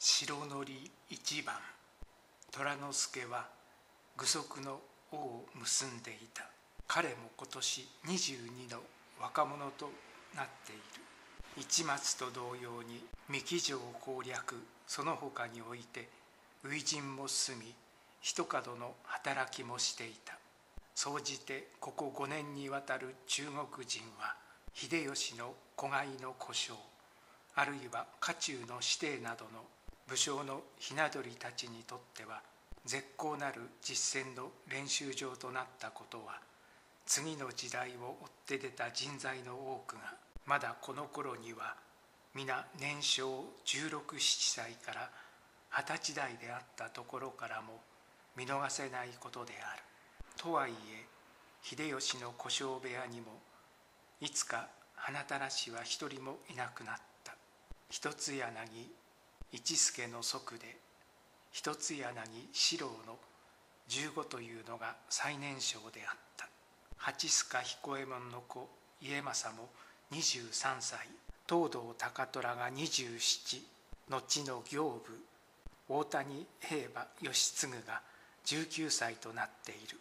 白乗り一番、虎之助は具足の尾を結んでいた。彼も今年22の若者となっている。市松と同様に三木城攻略、その他において初陣も済み、一角の働きもしていた。総じてここ5年にわたる中国人は、秀吉の子飼いの故障、あるいは家中の子弟などの武将のひな鳥たちにとっては絶好なる実戦の練習場となったことは、次の時代を追って出た人材の多くがまだこの頃には皆年少16、17歳から20歳代であったところからも見逃せないことである。とはいえ秀吉の小姓部屋にもいつか花たらしは一人もいなくなった。一つ柳一助の即で、一つ柳四郎の15というのが最年少であった。八須賀彦右衛門の子家政も23歳、藤堂高虎が27、後の行部大谷平馬義継が19歳となっている。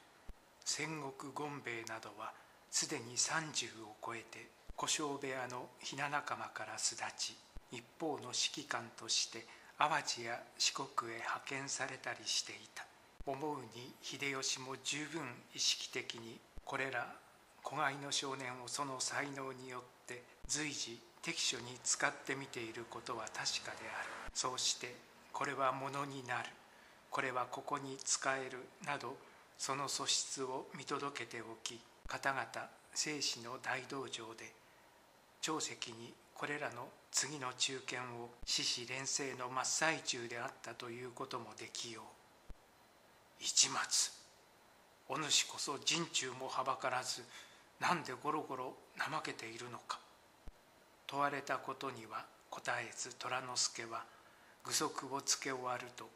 戦国権兵衛などはすでに30を超えて小姓部屋のひな仲間から巣立ち、一方の指揮官として淡路や四国へ派遣されたりしていた。思うに秀吉も十分意識的にこれら子飼いの少年をその才能によって随時適所に使ってみていることは確かである。そうしてこれはものになる、これはここに使えるなど、その素質を見届けておき、方々正史の大道場で長石にこれらの次の中堅を獅子連成の真っ最中であったということもできよう。市松、お主こそ人中もはばからず、なんでゴロゴロ怠けているのか。問われたことには答えず、虎之助は具足をつけ終わると、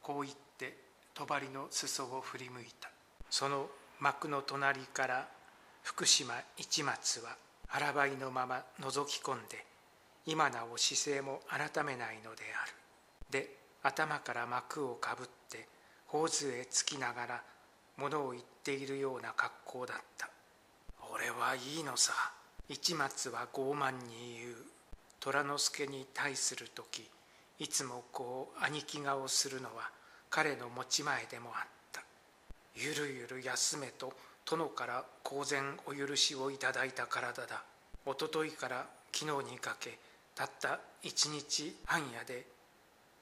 こう言って帳の裾を振り向いた。その幕の隣から福島市松は腹ばいのまま覗き込んで、今なお姿勢も改めないのである。で、頭から幕をかぶって頬杖へつきながら物を言っているような格好だった。俺はいいのさ、市松は傲慢に言う。虎之助に対する時、いつもこう兄貴顔するのは彼の持ち前でもあった。ゆるゆる休めと殿から公然お許しをいただいた体だ。おとといから昨日にかけ、たった1日半夜で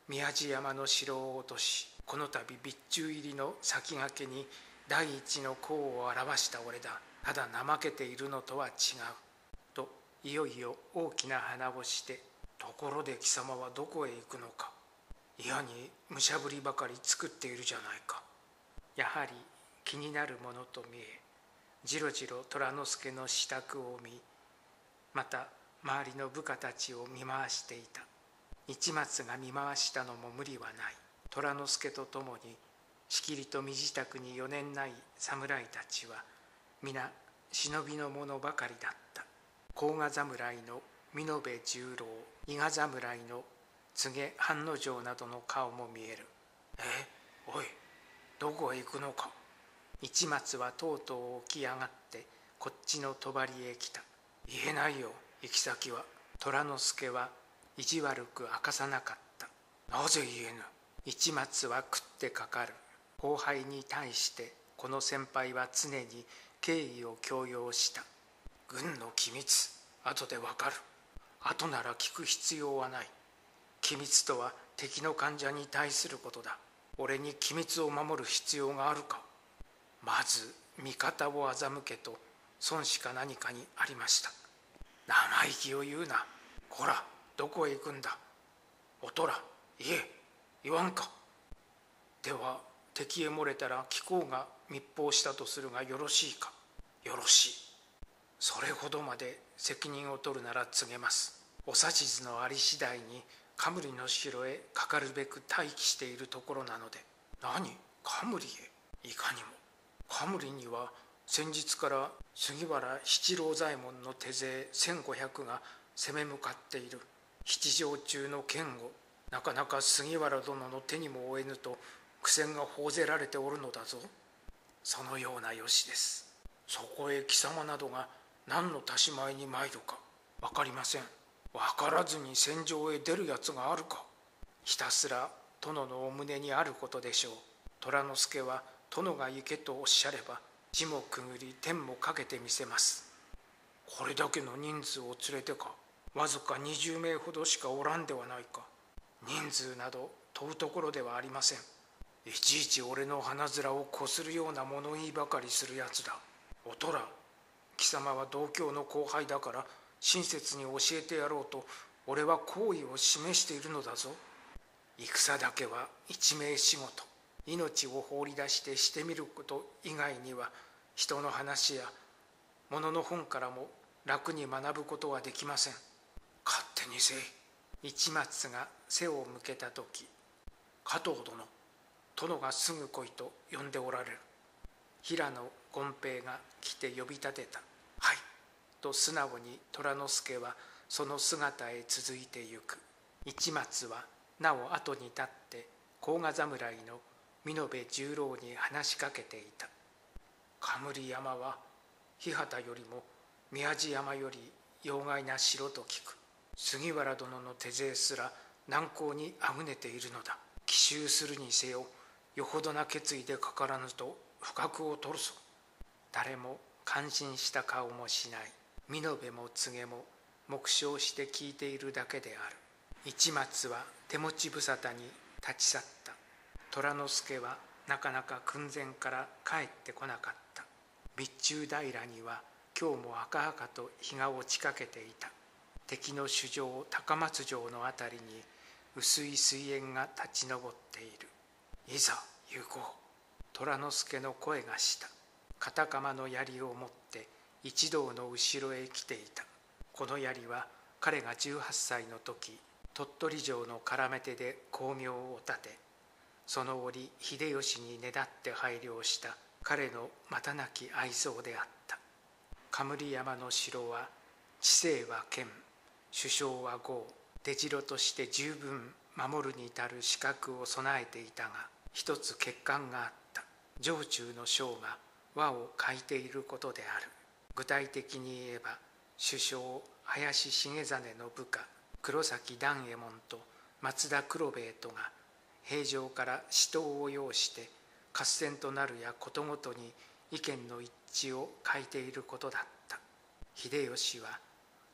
宮地山の城を落とし、この度備中入りの先駆けに第一の功を表した俺だ。ただ怠けているのとは違う。といよいよ大きな鼻をして、ところで貴様はどこへ行くのか。いやにむしゃぶりばかり作っているじゃないか。やはり気になるものと見え、じろじろ虎之助の支度を見、また周りの部下たちを見回していた。市松が見回したのも無理はない。虎之助と共にしきりと身支度に余念ない侍たちは皆忍びの者ばかりだった。甲賀侍の美濃部十郎、伊賀侍の柘植半之丞などの顔も見える。おい、どこへ行くのか。市松はとうとう起き上がってこっちの帳へ来た。言えないよ、行き先は。虎之助は意地悪く明かさなかった。なぜ言えぬ。市松は食ってかかる。後輩に対してこの先輩は常に敬意を強要した。軍の機密、後でわかる。後なら聞く必要はない。機密とは敵の患者に対することだ。俺に機密を守る必要があるか。まず味方を欺けと孫子か何かにありました。生意気を言うな。こら、どこへ行くんだ。おとら、言え。言わんか。では敵へ漏れたら貴公が密報したとするがよろしいか。よろしい。それほどまで責任を取るなら告げます。お指図のあり次第にカムリの城へかかるべく待機しているところなので。何、カムリへ。いかにもカムリには先日から杉原七郎左衛門の手勢1500が攻め向かっている。七条中の堅固、なかなか杉原殿の手にも負えぬと苦戦が報ぜられておるのだぞ。そのようなよしです。そこへ貴様などが何のたしまいに参るか分かりません。分からずに戦場へ出るやつがあるか。ひたすら殿のお胸にあることでしょう。虎之助は殿が行けとおっしゃれば地もくぐり天もかけてみせます。これだけの人数を連れてか、わずか20名ほどしかおらんではないか。人数など問うところではありません。いちいち俺の鼻面をこするような物言いばかりするやつだ。おとら、貴様は同郷の後輩だから親切に教えてやろうと俺は好意を示しているのだぞ。戦だけは一命仕事。命を放り出してしてみること以外には人の話や物の本からも楽に学ぶことはできません。勝手にせい。市松が背を向けた時、加藤殿、殿がすぐ来いと呼んでおられる。平野権平が来て呼び立てた。はい、と素直に虎之助はその姿へ続いてゆく。市松はなお後に立って甲賀侍の美濃部十郎に話しかけていた。冠山は日畑よりも宮地山より妖怪な城と聞く。杉原殿の手勢すら難攻にあぐねているのだ。奇襲するにせよよほどな決意でかからぬと不覚を取るぞ。誰も感心した顔もしない。美濃部も柘植も黙笑して聞いているだけである。市松は手持ち無沙汰に立ち去った。虎之助はなかなか訓前から帰ってこなかった。備中平には今日も赤々と日が落ちかけていた。敵の主城高松城のあたりに薄い水煙が立ち上っている。いざ行こう。虎之助の声がした。片鎌の槍を持って一同の後ろへ来ていた。この槍は彼が18歳の時、鳥取城の絡め手で功名を立て、その折秀吉にねだって拝領した彼のまたなき愛憎であった。冠山の城は知政は剣、首相は豪、出城として十分守るに至る資格を備えていたが、一つ欠陥があった。城中の将が和を欠いていることである。具体的に言えば、首相林重実の部下黒崎段右衛門と松田黒兵衛とが平城から私闘を要して合戦となるやことごとに意見の一致を欠いていることだった。秀吉は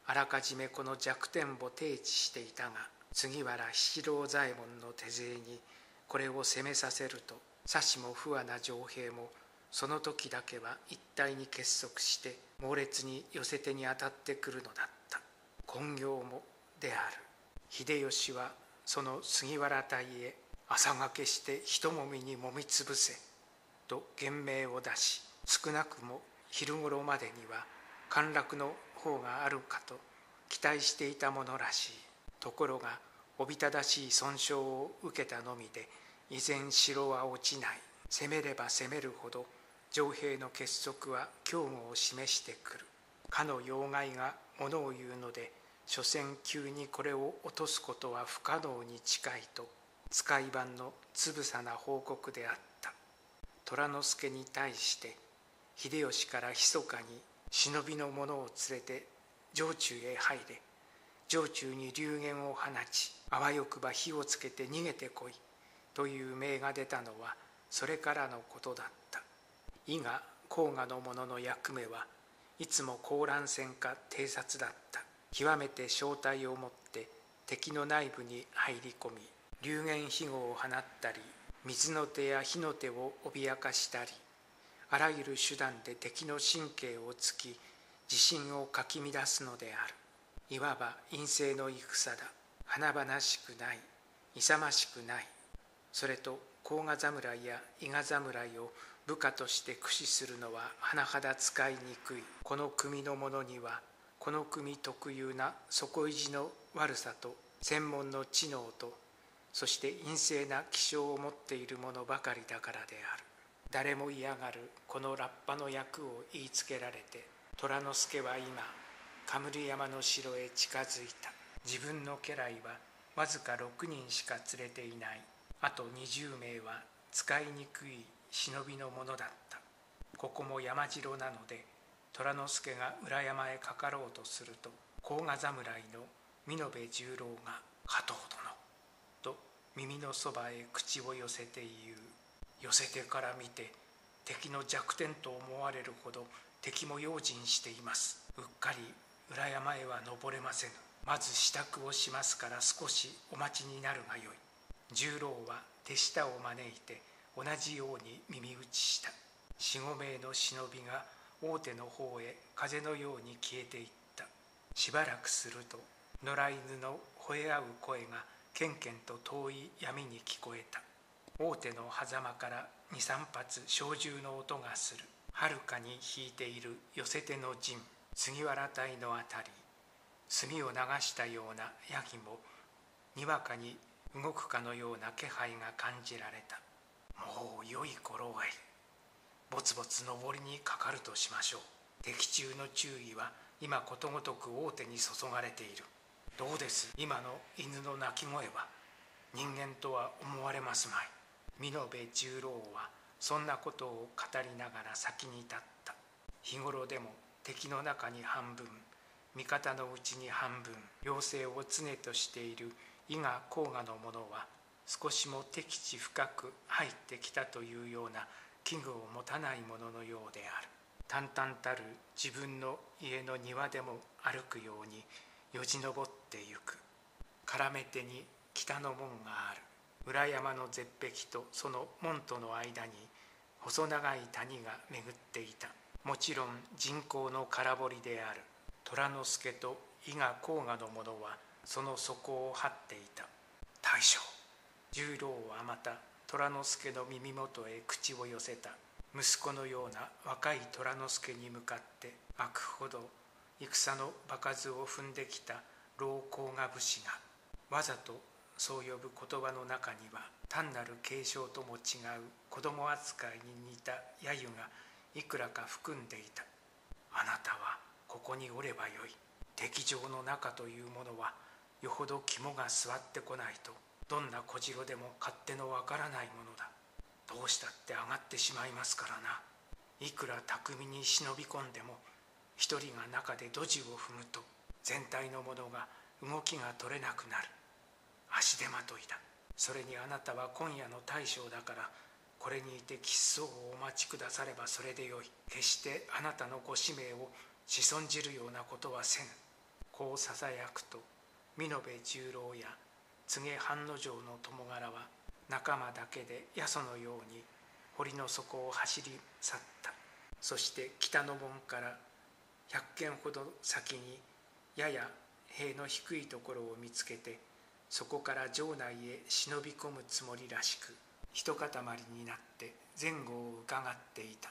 あらかじめこの弱点を提示していたが、杉原七郎左衛門の手勢にこれを攻めさせると、さしも不和な城兵もその時だけは一体に結束して猛烈に寄せ手に当たってくるのだった。今行もである。秀吉はその杉原隊へ朝がけしてひともみにもみつぶせと厳命を出し、少なくも昼頃までには陥落の方があるかと期待していたものらしい。ところがおびただしい損傷を受けたのみで依然城は落ちない。攻めれば攻めるほど城兵の結束は強固を示してくる。かの妖怪がものを言うので、所詮急にこれを落とすことは不可能に近いと使い番のつぶさな報告であった。虎之助に対して秀吉から密かに忍びの者を連れて城中へ入れ、城中に流言を放ち、あわよくば火をつけて逃げてこいという命が出たのはそれからのことだった。伊賀甲賀の者の役目はいつも高乱戦か偵察だった。極めて小隊を持って敵の内部に入り込み、流言飛語を放ったり、水の手や火の手を脅かしたり、あらゆる手段で敵の神経をつき自信をかき乱すのである。いわば陰性の戦だ。華々しくない、勇ましくない。それと甲賀侍や伊賀侍を部下として駆使するのは甚だ使いにくい。この組の者にはこの組特有な底意地の悪さと専門の知能と、そして陰性な気性を持っている者ばかりだからである。誰も嫌がるこのラッパの役を言いつけられて、虎之助は今冠山の城へ近づいた。自分の家来はわずか6人しか連れていない。あと20名は使いにくい忍びのものだった。ここも山城なので、虎之助が裏山へかかろうとすると、甲賀侍の美濃部十郎が「加藤殿」と耳のそばへ口を寄せて言う。寄せてから見て敵の弱点と思われるほど敵も用心しています。うっかり裏山へは登れませぬ。まず支度をしますから少しお待ちになるがよい。十郎は手下を招いて同じように耳打ちした。45名の忍びが大手の方へ風のように消えていった。しばらくすると野良犬の吠え合う声がけんけんと遠い闇に聞こえた。大手の狭間から2、3発小銃の音がする。はるかに引いている寄せ手の陣、杉原隊のあたり、墨を流したようなヤギもにわかに動くかのような気配が感じられた。もう良い頃合い、ぼつぼつ登りにかかるとしましょう。敵中の注意は今ことごとく大手に注がれている。どうです、今の犬の鳴き声は人間とは思われますまい。美濃部十郎はそんなことを語りながら先に立った。日頃でも敵の中に半分、味方のうちに半分、要請を常としている伊賀甲賀の者は少しも敵地深く入ってきたというような器具を持たないもののようである。淡々たる自分の家の庭でも歩くようによじ登ってゆく。絡め手に北の門がある。裏山の絶壁とその門との間に細長い谷が巡っていた。もちろん人工の空堀である。虎之助と伊賀甲賀の者はその底を張っていた。大将、十郎はまた虎之助の耳元へ口を寄せた。息子のような若い虎之助に向かってあくほど戦の場数を踏んできた老甲賀武士がわざとそう呼ぶ言葉の中には単なる継承とも違う子供扱いに似た揶揄がいくらか含んでいた。あなたはここにおればよい。敵場の中というものはよほど肝が据わってこないとどんな小次郎でも勝手のわからないものだ。どうしたって上がってしまいますからな。いくら巧みに忍び込んでも一人が中でドジを踏むと全体のものが動きが取れなくなる。足手まといだ。それにあなたは今夜の大将だからこれにいて吉相をお待ちくださればそれでよい。決してあなたのご使命を偲んじるようなことはせぬ。こうささやくと美濃部十郎や柘植半之丞の友柄は仲間だけでやそのように堀の底を走り去った。そして北の門から100軒ほど先にやや塀の低いところを見つけてそこから城内へ忍び込むつもりらしく一塊になって前後をうかがっていた。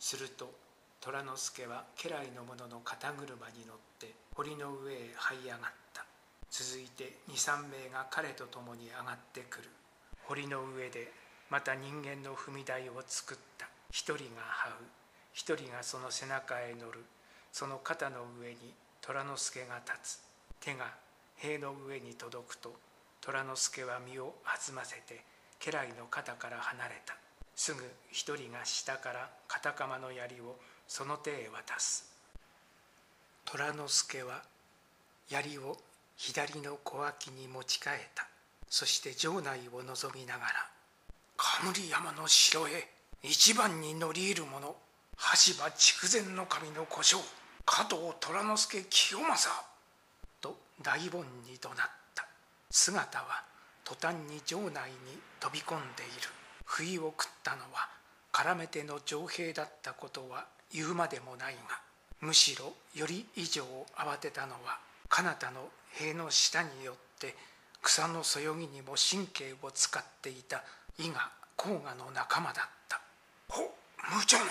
すると虎之助は家来の者の肩車に乗って堀の上へ這い上がった。続いて2、3名が彼と共に上がってくる。堀の上でまた人間の踏み台を作った。一人が這う、一人がその背中へ乗る。その肩の上に虎之助が立つ。手が塀の上に届くと虎之助は身を弾ませて家来の肩から離れた。すぐ一人が下から片鎌の槍をその手へ渡す。虎之助は槍を左の小脇に持ち替えた。そして城内を望みながら「冠山の城へ一番に乗り入る者羽柴筑前の守の小姓加藤虎之助清正」と大盆に怒鳴った。姿は途端に城内に飛び込んでいる。不意を食ったのは絡め手の城兵だったことは言うまでもないが、むしろより以上慌てたのは彼方の塀の下によって草のそよぎにも神経を使っていた伊賀甲賀の仲間だった。お無情の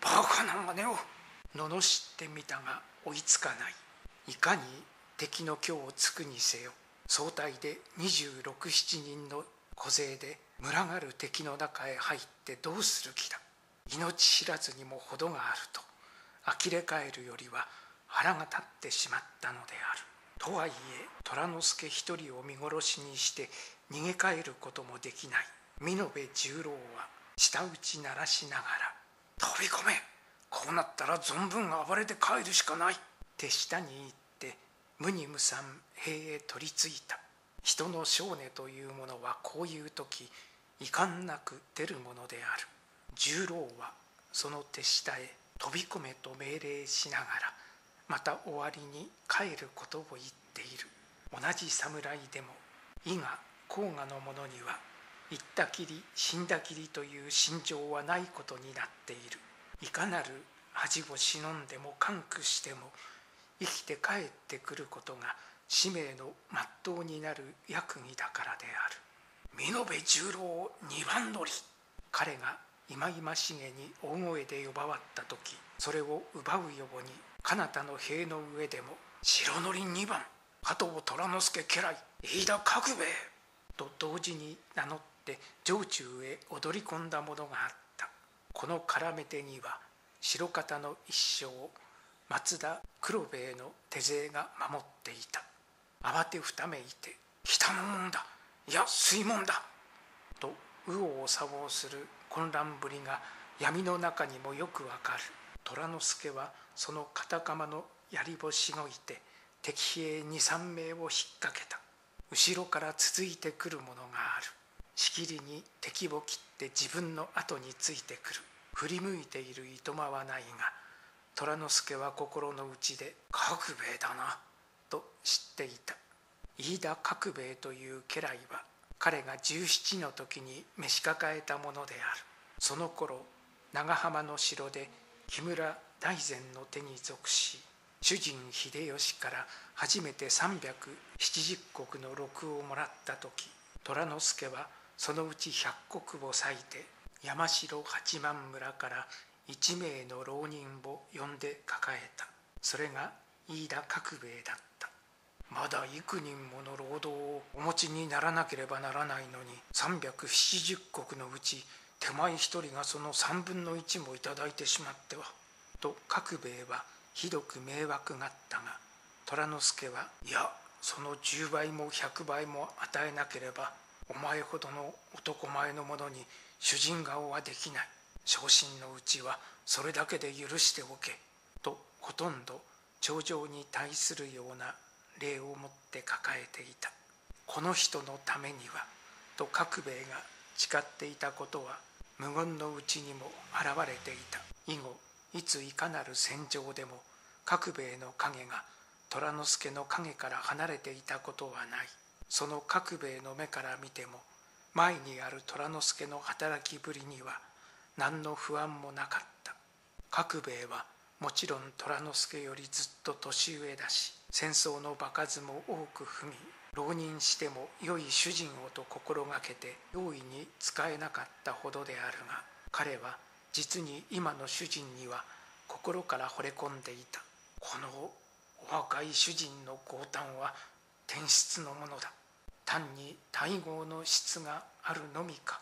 バカな真似を罵ってみたが追いつかない。いかに敵の今日をつくにせよ総体で26、27人の小勢で群がる敵の中へ入ってどうする気だ。命知らずにも程があると呆れ返るよりは腹が立ってしまったのである。とはいえ虎之助一人を見殺しにして逃げ帰ることもできない美濃部十郎は舌打ち鳴らしながら「飛び込め、こうなったら存分暴れて帰るしかない」手下に言って無に無産兵へ取りついた。人の性根というものはこういう時遺憾なく出るものである。十郎はその手下へ飛び込めと命令しながらまた終わりに帰ることを言っている。同じ侍でも伊賀甲賀の者には行ったきり死んだきりという心情はないことになっている。いかなる恥を忍んでも甘苦しても生きて帰ってくることが使命の全うになる役儀だからである。美濃部十郎二番乗り、彼が忌々しげに大声で呼ばわった時、それを奪うように彼方の塀の上でも「白乗り二番加藤虎之助家来飯田角兵衛」と同時に名乗って城中へ踊り込んだものがあった。この絡め手には白方の一生松田黒兵衛の手勢が守っていた。慌てふためいて「北の門だ、いや水門だ」と右往左往する混乱ぶりが闇の中にもよくわかる。虎之助はその片鎌の槍をしごいて敵兵2、3名を引っ掛けた。後ろから続いてくるものがある。しきりに敵を切って自分の後についてくる。振り向いているいとまはないが、虎之助は心の内で「角兵衛だな」と知っていた。飯田角兵衛という家来は彼が17の時に召し抱えたものである。その頃長浜の城で木村大膳の手に属し、主人秀吉から初めて370石の禄をもらった時、虎之助はそのうち100石を割いて山城八幡村から1名の浪人を呼んで抱えた。それが飯田角兵衛だった。まだ幾人もの労働をお持ちにならなければならないのに、370石のうち手前一人がその3分の1もいただいてしまっては、と角兵衛はひどく迷惑があったが、虎之助は「いや、その10倍も100倍も与えなければ、お前ほどの男前の者に主人顔はできない。昇進のうちはそれだけで許しておけ」とほとんど頂上に対するような礼を持って抱えていた。この人のためにはと角兵衛が誓っていたことは無言のうちにも現れていた。以後いついかなる戦場でも角兵衛の影が虎之助の影から離れていたことはない。その角兵衛の目から見ても前にある虎之助の働きぶりには何の不安もなかった。角兵衛はもちろん虎之助よりずっと年上だし、戦争の場数も多く踏み、浪人しても良い主人をと心がけて容易に使えなかったほどであるが、彼は実に今の主人には心から惚れ込んでいた。このお若い主人の豪胆は天質のものだ。単に待遇の質があるのみか、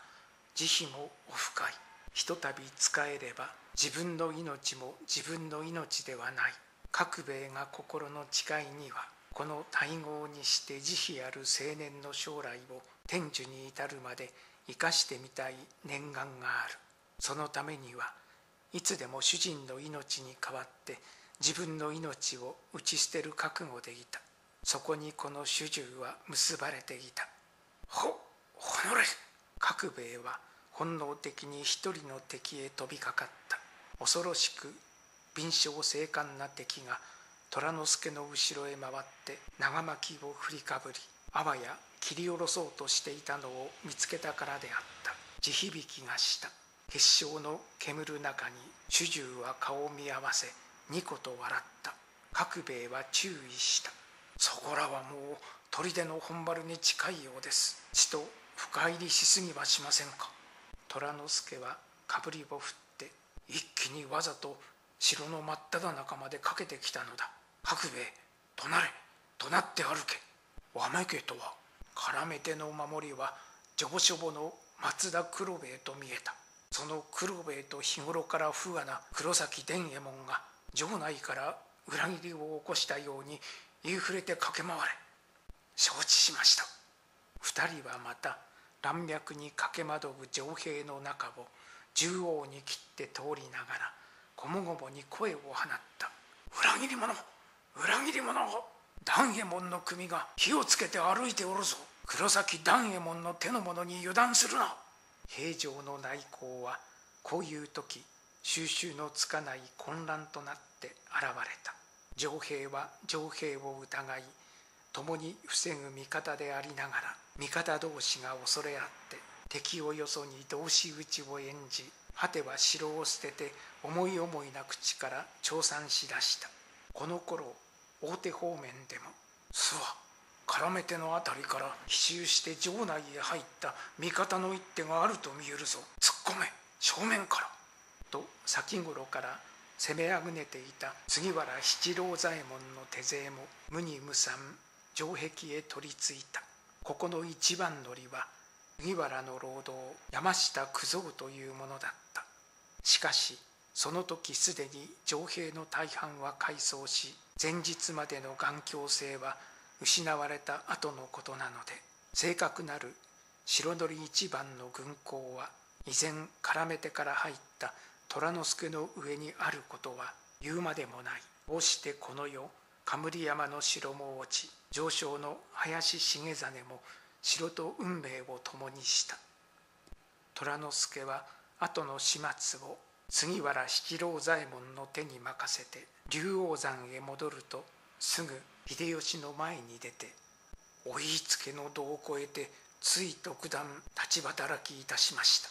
慈悲もお深い。ひとたび使えれば自分の命も自分の命ではない。角兵衛が心の誓いにはこの大業にして慈悲ある青年の将来を天寿に至るまで生かしてみたい念願がある。そのためにはいつでも主人の命に代わって自分の命を打ち捨てる覚悟でいた。そこにこの主従は結ばれていた。ほのれ、角兵衛は本能的に一人の敵へ飛びかかった。恐ろしく敏捷精悍な敵が虎之助の後ろへ回って長巻を振りかぶり、あわや切り下ろそうとしていたのを見つけたからであった。地響きがした。結晶の煙る中に主従は顔を見合わせニコと笑った。角兵衛は注意した。そこらはもう砦の本丸に近いようです。ちと深入りしすぎはしませんか。虎之助はかぶりを振って一気にわざと城の真っただ中までかけてきたのだ。角兵衛、怒鳴れ、怒鳴って歩け。わめけとは、絡め手の守りは上書母の松田黒兵衛と見えた。その黒兵衛と日頃から不和な黒崎伝右衛門が城内から裏切りを起こしたように言いふれて駆け回れ。承知しました。二人はまた乱脈に駆け惑う城兵の中を縦横に切って通りながらごもごもに声を放った。裏切り者、裏切り者、団右衛門の組が火をつけて歩いておるぞ。黒崎団右衛門の手の者に油断するな。平城の内向はこういう時収拾のつかない混乱となって現れた。城兵は城兵を疑い共に防ぐ味方でありながら味方同士が恐れ合って敵をよそに同士討ちを演じ、果ては城を捨てて思い思いな口から調算しだした。この頃大手方面でも諏訪絡め手の辺りから奇襲して城内へ入った味方の一手があると見えるぞ。突っ込め、正面から、と先頃から攻めあぐねていた杉原七郎左衛門の手勢も無に無参城壁へ取りついた。ここの一番乗りは杉原の労働山下九蔵というものだった。しかしその時すでに城兵の大半は改装し、前日までの頑強性は失われた後のことなので、正確なる白乗り一番の軍港は依然絡め手から入った虎之助の上にあることは言うまでもない。こうしてこの世冠山の城も落ち、上昇の林重実も城と運命を共にした。虎之助は後の始末を杉原七郎左衛門の手に任せて竜王山へ戻ると、すぐ秀吉の前に出てお言いつけの度を越えてつい独断立ち働きいたしました。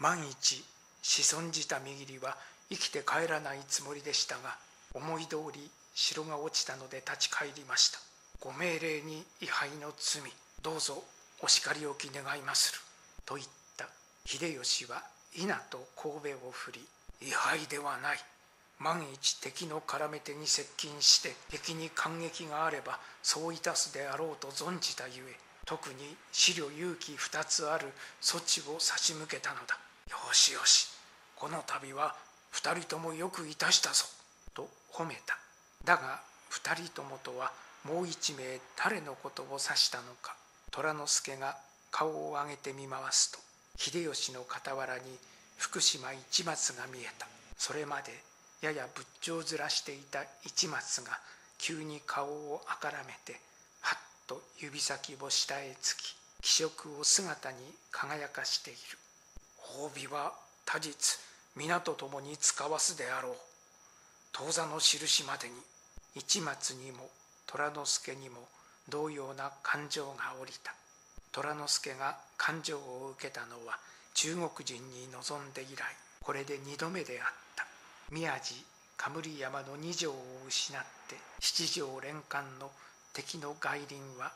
万一子孫じたみぎりは生きて帰らないつもりでしたが、思い通り城が落ちたので立ち帰りました。ご命令に違反の罪、どうぞお叱りおき願いまする、と言った秀吉は稲と神戸を振り、位牌ではない。万一敵の絡め手に接近して敵に感激があればそういたすであろうと存じたゆえ、特に資料勇気2つある措置を差し向けたのだ。よしよし、この度は2人ともよくいたしたぞ、と褒めた。だが2人ともとはもう1名誰のことを指したのか。虎之助が顔を上げて見回すと秀吉の傍らに福島市松が見えた。それまでやや仏頂面していた市松が急に顔をあからめて、はっと指先を下へつき気色を姿に輝かしている。褒美は他日皆と共に使わすであろう。当座の印までに。市松にも虎之助にも同様な感情が降りた。虎之助が感情を受けたのは中国人に臨んで以来これで2度目であった。宮地冠山の2条を失って7条連冠の敵の外輪は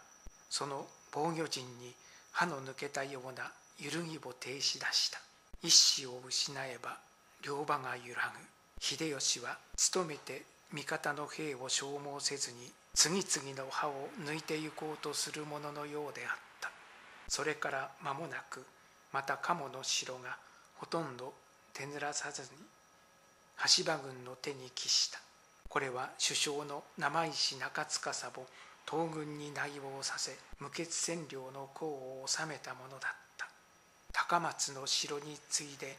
その防御陣に歯の抜けたような揺るぎを呈しだした。一子を失えば両場が揺らぐ。秀吉は努めて味方の兵を消耗せずに次々の歯を抜いてゆこうとするもののようであった。それから間もなくまた鴨の城がほとんど手ぬらさずに羽柴軍の手に帰した。これは首相の生石中司を東軍に内応させ無血占領の功を収めたものだった。高松の城に次いで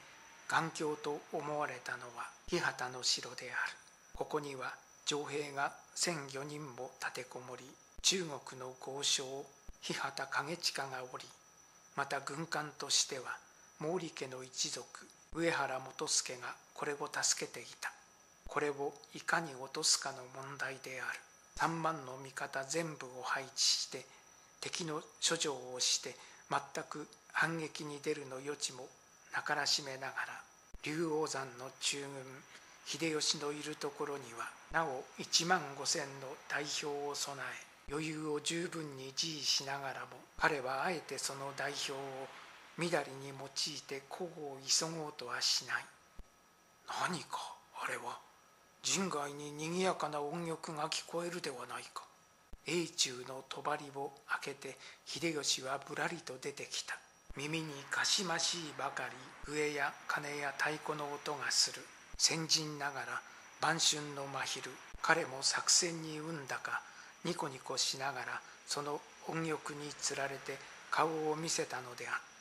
頑強と思われたのは木幡の城である。ここには城兵が1004人も立てこもり、中国の豪商木幡景親がおり、また軍艦としては毛利家の一族上原元助がこれを助けていた。これをいかに落とすかの問題である。3万の味方全部を配置して敵の処女をして全く反撃に出るの余地もなからしめながら、竜王山の中軍秀吉のいるところにはなお1万5千の代表を備え余裕を十分に自維しながらも、彼はあえてその代表をみだりに用いて功を急ごうとはしない。何かあれは陣外に賑やかな音楽が聞こえるではないか。英中の帳を開けて秀吉はぶらりと出てきた。耳にかしましいばかり笛や鐘や太鼓の音がする。先陣ながら晩春の真昼、彼も作戦に運だかニコニコしながらその音欲につられて顔を見せたのであった。